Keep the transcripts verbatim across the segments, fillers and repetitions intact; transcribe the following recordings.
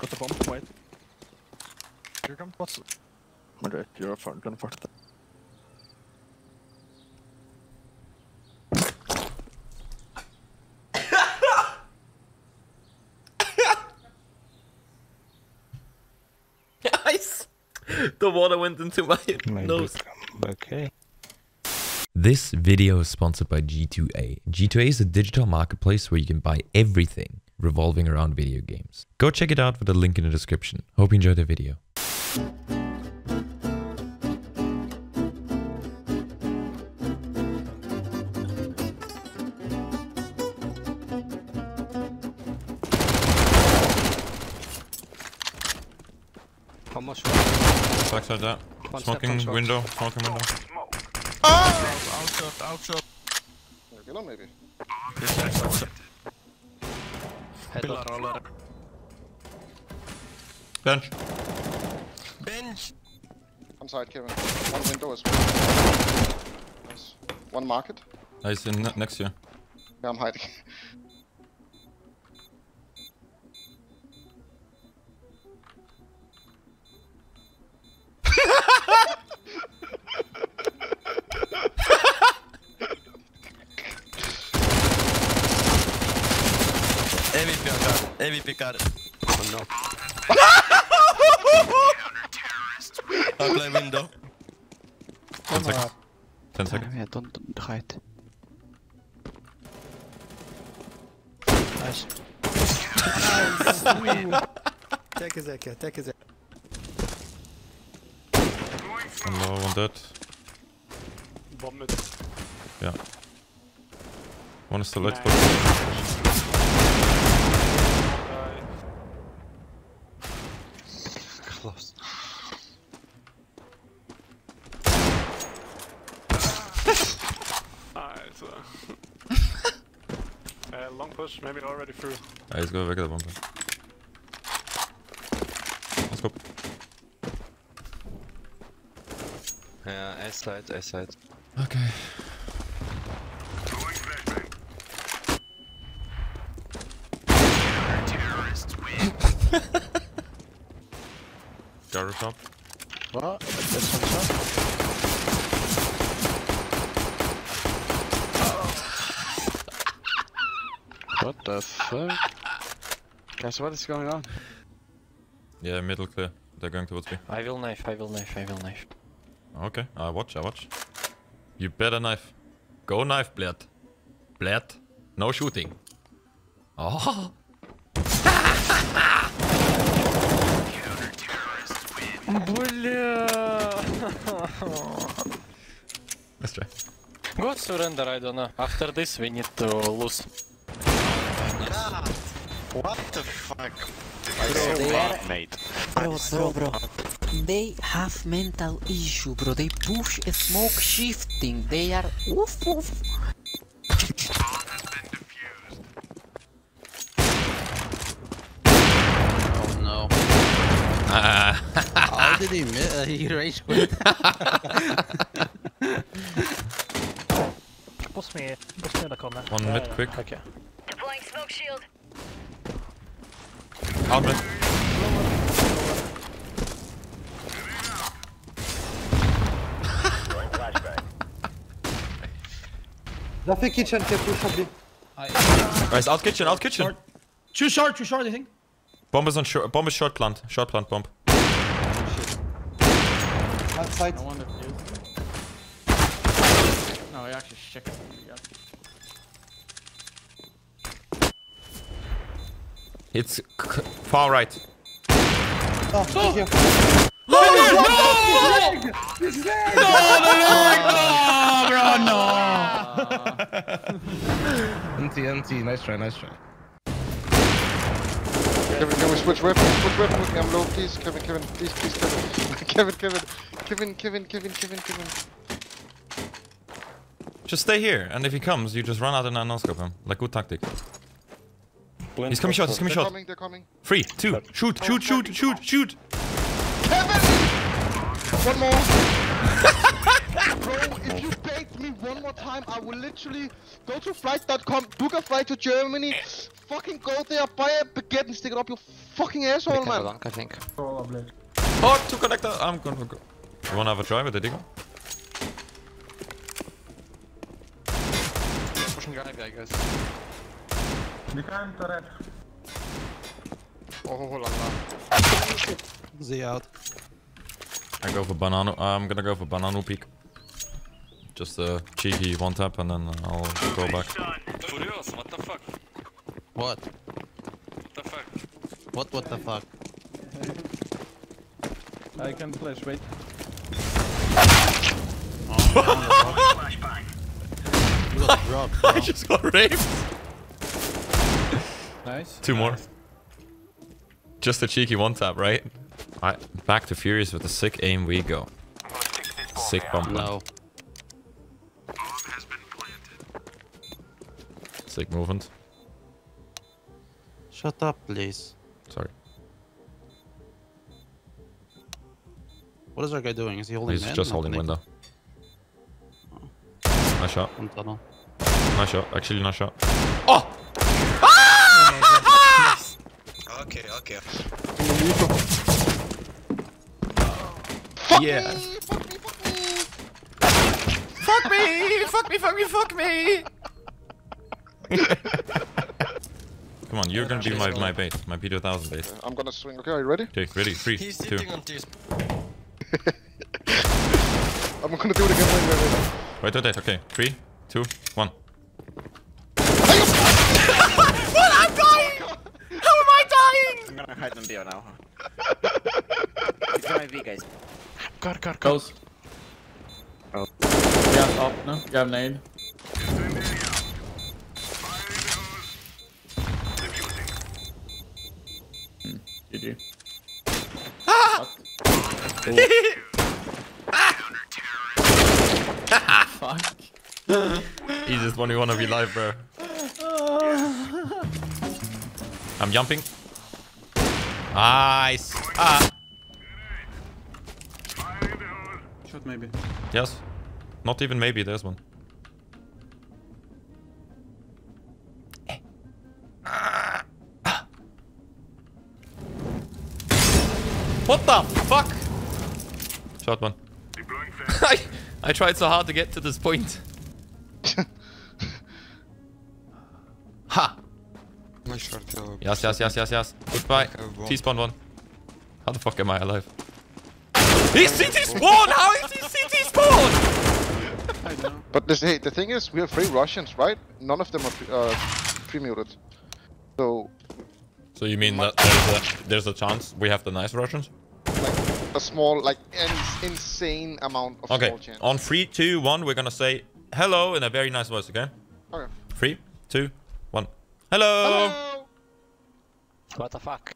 Got the bomb, wait. Here comes what's it? Okay, you're gonna fart that. The water went into my nose. Okay. This video is sponsored by G two A. G two A is a digital marketplace where you can buy everything revolving around video games. Go check it out with the link in the description. Hope you enjoyed the video. How much? Backside that. One smoking step, window. Smoking window. Smoke. Ah! Outshot, outshot. Regular maybe. This is outshot. Pillar or ladder. Bench. Bench. I'm sorry, Kevin. One window is one. Nice. One market. He's in next here. Yeah, I'm hiding. M V P got it. M V P got it. Oh no. I play window. Ten seconds. Ten seconds. Yeah, don't, don't hide. Nice. Take a sec, take a sec. One low, one dead. Bomb mid. Yeah. One is still exposed. Close. Nice. uh, long push, maybe already through. Right, let's go back at the bomb. Let's go. Yeah, A side, A side. Okay. Gyro top. What? This one top? Uh-oh. What the fuck? Guys, what is going on? Yeah, middle clear. They're going towards me. I will knife, I will knife, I will knife. Okay, I watch, I watch. You better knife. Go knife, blad. Blad. No shooting. Oh. Бля. Let's try. Go surrender, I don't know. After this we need to lose. Yeah. What the fuck? I so bad, mate. Bro, bro, bro. They have mental issue, bro. They push a smoke shifting. They are woof woof. Oh no. Uh. How did he miss? Uh, he rage quit. Push me, push me in the corner. One mid, yeah, quick. Okay. Deploying smoke shield. Out mid. Nothing kitchen, can push up me. Right, out kitchen, out kitchen. Short. Too short, too short, I think. Bomb is on short, bomb is short plant, short plant bomb. Outside. No, no, he actually shit. It's far right. Oh, thank you. No, no, no! His leg! His leg! No, the leg! No, bro, no! N T, N T, nice try, nice try. Kevin, can we switch weapons? Switch weapons. I'm low, please. Kevin, Kevin, please, please, Kevin. Kevin, Kevin. Kevin, Kevin, Kevin, Kevin, Kevin. Just stay here, and if he comes, you just run out and no-scope him. Like, good tactic. Blend he's coming short, he's coming short. Coming, they're coming. Three, two, shoot, shoot, shoot, shoot, shoot. Kevin! One more. Bro, if you bait me one more time, I will literally go to flight dot com, book a flight to Germany, fucking go there, buy a baguette and stick it up your fucking asshole, man. Long, I think. Probably. Oh, two connector. I'm gonna go. You wanna have a try with the digger? Pushing guy, I guess. We can't turret. Oh, hold on. Z out. I go for banana. I'm gonna go for banana peak. Just a cheeky one tap and then I'll go back. Furious, what the fuck? What? What the fuck? What? What the fuck? I can flash. Wait. Oh, you got dropped, bro. I just got raped. Nice. Two more. Just a cheeky one tap, right? I back to Furious with a sick aim. We go. Sick bomb. No. Sick movement. Shut up, please. Sorry. What is our guy doing? Is he holding? He's just hand? holding window. Oh. Nice shot. Nice shot. Actually, nice shot. Oh! Ah! Okay, okay. Fuck yeah. me! Fuck me! Fuck me! Fuck me! Fuck me! Fuck me! Fuck me! Come on, you're gonna be my my bait, my P two thousand bait. I'm gonna swing. Okay, are you ready? Okay, ready. Three, He's two. On I'm gonna do it again. Wait, wait, wait. Wait, wait, wait. Okay, three, two, one. What? I'm dying. How am I dying? I'm gonna hide them there now. It's my V, guys. Got, got, got. Oh. You have up, no? You have nade. G G. Ah! Ah! Fuck. He just wanted to be live, bro. I'm jumping. Nice. Ah. Shot maybe. Yes. Not even maybe. There's one. What the fuck? Shot one. I, I tried so hard to get to this point. Ha! Yes, yes, yes, yes, yes. Goodbye. T-spawn one. How the fuck am I alive? He's C T spawn! How is he C T spawn? But this, hey, the thing is, we have three Russians, right? None of them are pre uh, pre-muted. So... So you mean that there's a, there's a chance we have the nice Russians? Like a small, like an insane amount of okay. small chance. Okay, on three, two, one, we're gonna say hello in a very nice voice, okay? Okay. three, two, one. Hello! Hello! What the fuck?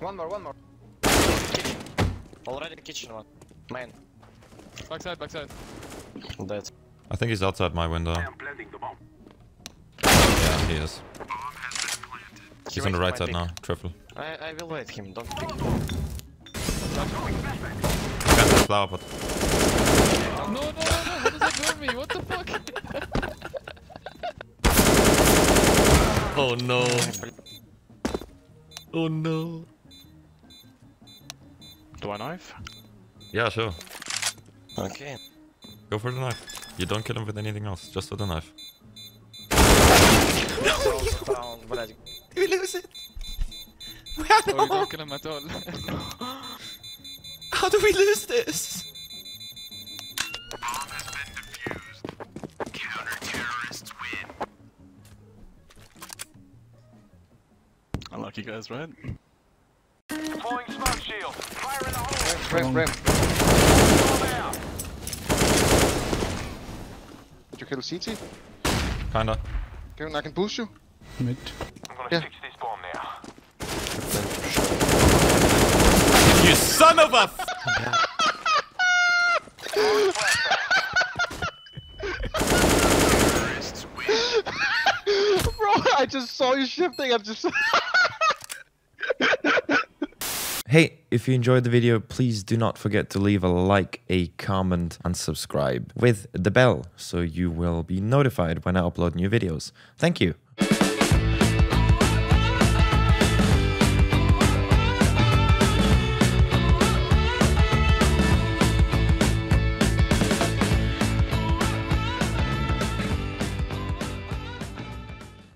One more, one more. Kitchen. Already kitchen one. Man. Backside, backside. I'm dead. I think he's outside my window. I am planting the bomb. He is. He's he on the right side pick. now, triple. I, I will wait him, don't pick him. Got the flower pot. No, no, no, no, what is that doing me? What the fuck? Oh no. Oh no. Do I knife? Yeah, sure. Okay. Go for the knife. You don't kill him with anything else, just with the knife. No, you... We lose it! We are not! Oh, we don't kill him at all. How do we lose this? Bomb has been defused. Counter-terrorists win. Unlucky guys, right? Deploying smoke shield. Fire in the hole! Rim, rim, rim. Did you kill C T? Kinda. Okay, I can push you. Mid. I'm gonna yeah. fix this bomb now. You son of a f Bro, I just saw you shifting, I'm just Hey, if you enjoyed the video, please do not forget to leave a like, a comment, and subscribe with the bell so you will be notified when I upload new videos. Thank you.